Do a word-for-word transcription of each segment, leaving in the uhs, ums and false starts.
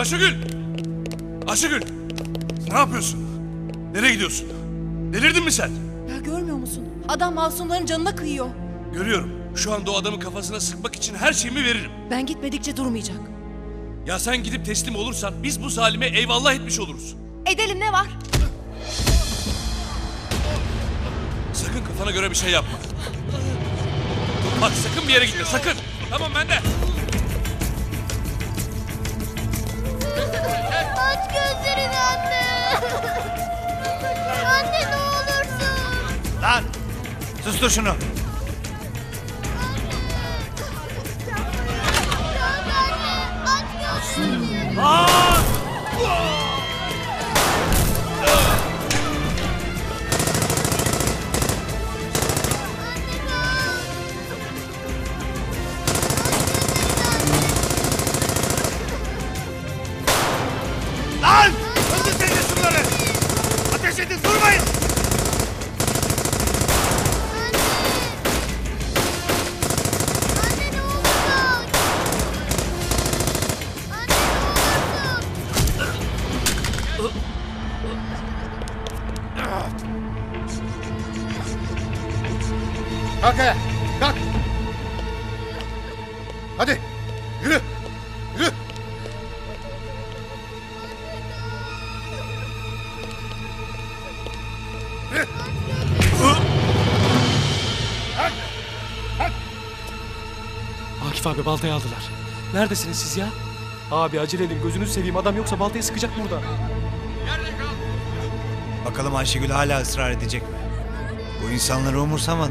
Ayşegül! Ayşegül! Ne yapıyorsun? Nereye gidiyorsun? Delirdin mi sen? Ya görmüyor musun? Adam masumların canına kıyıyor. Görüyorum. Şu anda o adamın kafasına sıkmak için her şeyimi veririm. Ben gitmedikçe durmayacak. Ya sen gidip teslim olursan biz bu zalime eyvallah etmiş oluruz. Edelim, ne var? Sakın kafana göre bir şey yapma. Bak sakın bir yere gitme, sakın. Tamam, ben de. Aç gözlerini anne. Anne ne olursun. Lan sustur şunu. Aaaa! Lan! Öldür seni de şunları! Ateş edin, durmayın! Kalk ayağa, kalk! Hadi, yürü, yürü! Yürü! Kalk, kalk! Akif abi, baltayı aldılar. Neredesiniz siz ya? Abi acele edin, gözünü seveyim. Adam yoksa baltayı sıkacak burada. Bakalım Ayşegül hala ısrar edecek mi? Bu insanları umursamadı.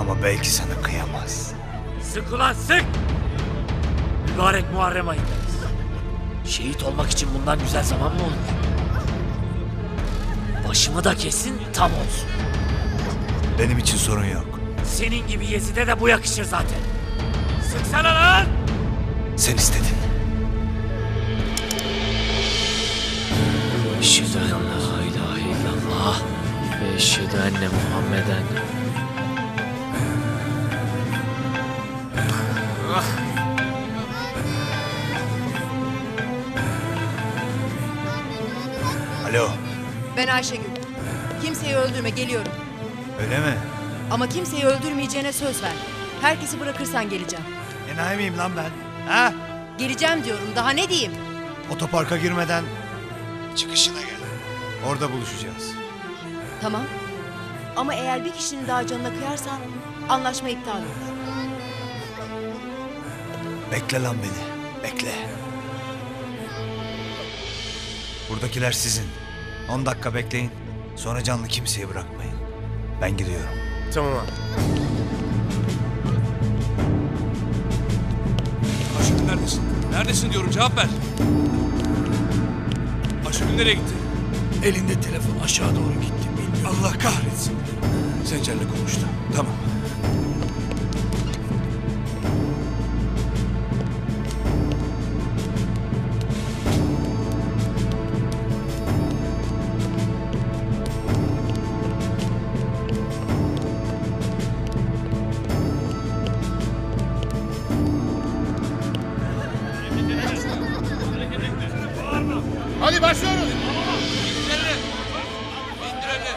Ama belki sana kıyamaz. Sık ulan sık! Mübarek Muharrem ayındayız. Şehit olmak için bundan güzel zaman mı olur? Başımı da kesin tam olsun. Benim için sorun yok. Senin gibi yezide de bu yakışır zaten. Sıksana lan! Sen istedin. Eşhedü en la ilahe illallah ve eşhedü enne Muhammeden. Alo. Ben Ayşegül. Kimseyi öldürme, geliyorum. Öyle mi? Ama kimseyi öldürmeyeceğine söz ver. Herkesi bırakırsan geleceğim. Enayi miyim lan ben? Ha? Geleceğim diyorum, daha ne diyeyim? Otoparka girmeden çıkışına gel. Orada buluşacağız. Tamam. Ama eğer bir kişinin daha canına kıyarsan anlaşma iptal olur. Bekle lan beni, bekle. Buradakiler sizin. on dakika bekleyin, sonra canlı kimseyi bırakmayın. Ben gidiyorum. Tamam abi. Aşıgül neredesin? Neredesin diyorum, cevap ver. Aşıgül nereye gitti? Elinde telefon aşağı doğru gitti. Bilmiyorum. Allah kahretsin. Sencer'le konuştu. Tamam. Hadi başlıyoruz. İndirenler. İndirenler.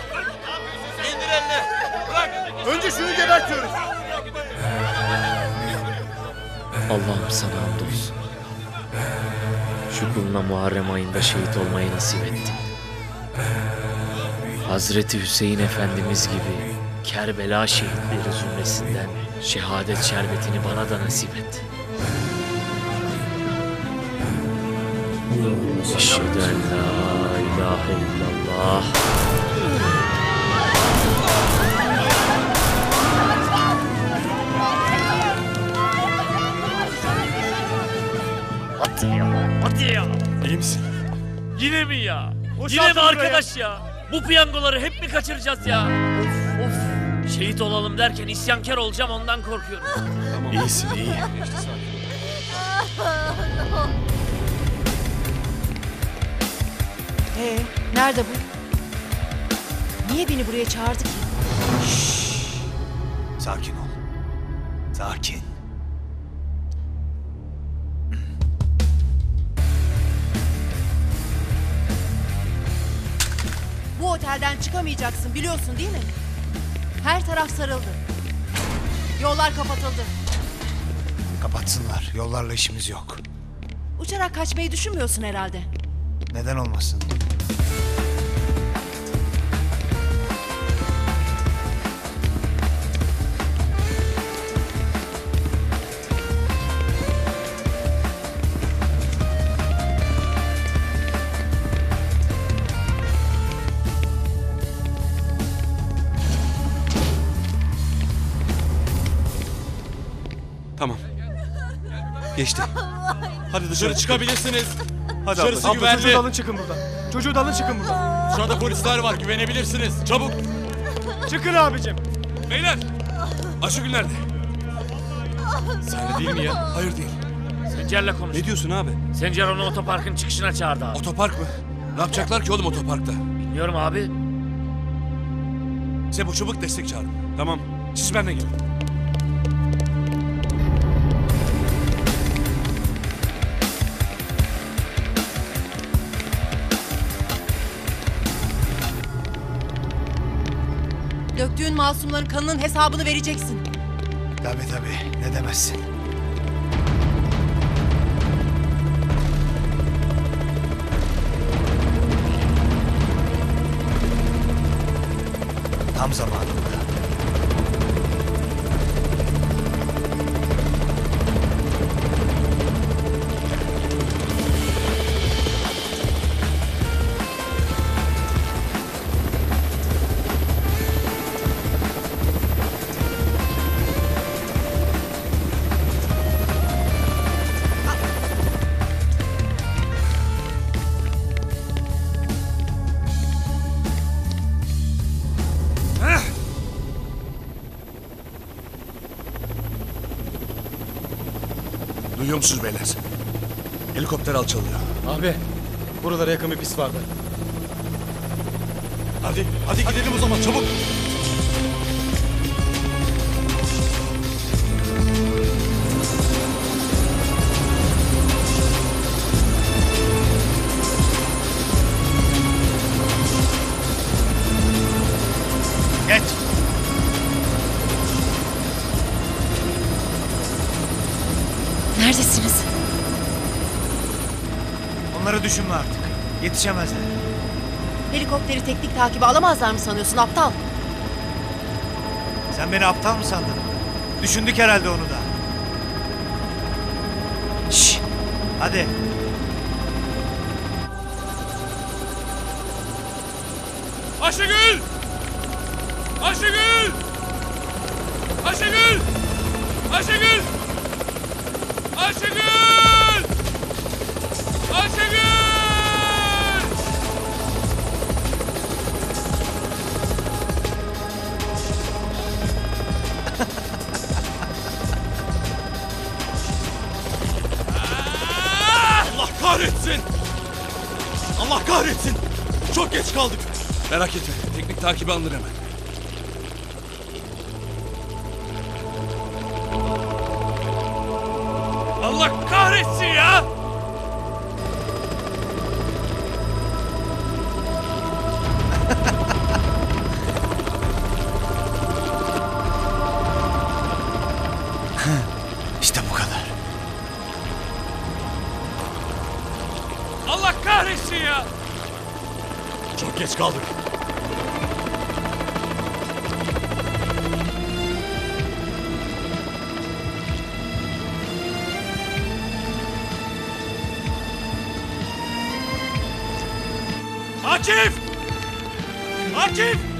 İndirenler. Bırak. Önce şunu gebertiyoruz. Allah'ım sana hamdolsun. Şu kuluna Muharrem ayında şehit olmayı nasip etti. Hazreti Hüseyin Efendimiz gibi Kerbela şehitleri zümresinden şehadet şerbetini bana da nasip etti. Eşhedü en la ilahe illallah. Hadi ya, hadi ya. İyi misin? Yine mi ya? Hoş Yine mi arkadaş ya? ya? Bu piyangoları hep mi kaçıracağız ya? Of, of. Şehit olalım derken isyankar olacağım, ondan korkuyorum. Tamam. İyisin, iyi. Ee, nerede bu? Niye beni buraya çağırdı ki? Şşş. Sakin ol. Sakin. otelden çıkamayacaksın, biliyorsun değil mi? Her taraf sarıldı. Yollar kapatıldı. Kapatsınlar. Yollarla işimiz yok. Uçarak kaçmayı düşünmüyorsun herhalde. Neden olmasın? Tamam. Geçti. Hadi dışarı çıkabilirsiniz. Hadi dışarısı güvenli. Çocuğu da alın çıkın buradan. Çocuğu da alın çıkın buradan. Dışarıda polisler var, güvenebilirsiniz. Çabuk. Çıkın abicim. Beyler. Aşıgül nerede? Senle değil mi ya? Hayır değil. Sencer'le konuş. Ne diyorsun abi? Sencer onu otoparkın çıkışına çağırdı abi. Otopark mı? Ne yapacaklar ki oğlum otoparkta? Bilmiyorum abi. Sebo çabuk destek çağırın. Tamam. Siz benimle gelin. Döktüğün masumların kanının hesabını vereceksin. Tabii tabii, ne demezsin. Tam zamanında. Duyuyor musunuz beyler? Helikopter alçalıyor. Abi, buralara yakın bir pis vardı. Hadi, hadi gidelim o zaman çabuk. Düşünme artık. Yetişemezler. Helikopteri teknik takibe alamazlar mı sanıyorsun aptal? Sen beni aptal mı sandın? Düşündük herhalde onu da. Şşş. Hadi. Ayşegül! Ayşegül! Ayşegül! Ayşegül! Ayşegül! Ayşegül! Allah kahretsin. Çok geç kaldık. Merak etme. Teknik takibi alınır hemen. Allah kahretsin ya. İşte bu kadar. Allah kahretsin ya! Çok geç kaldık. Akif! Akif!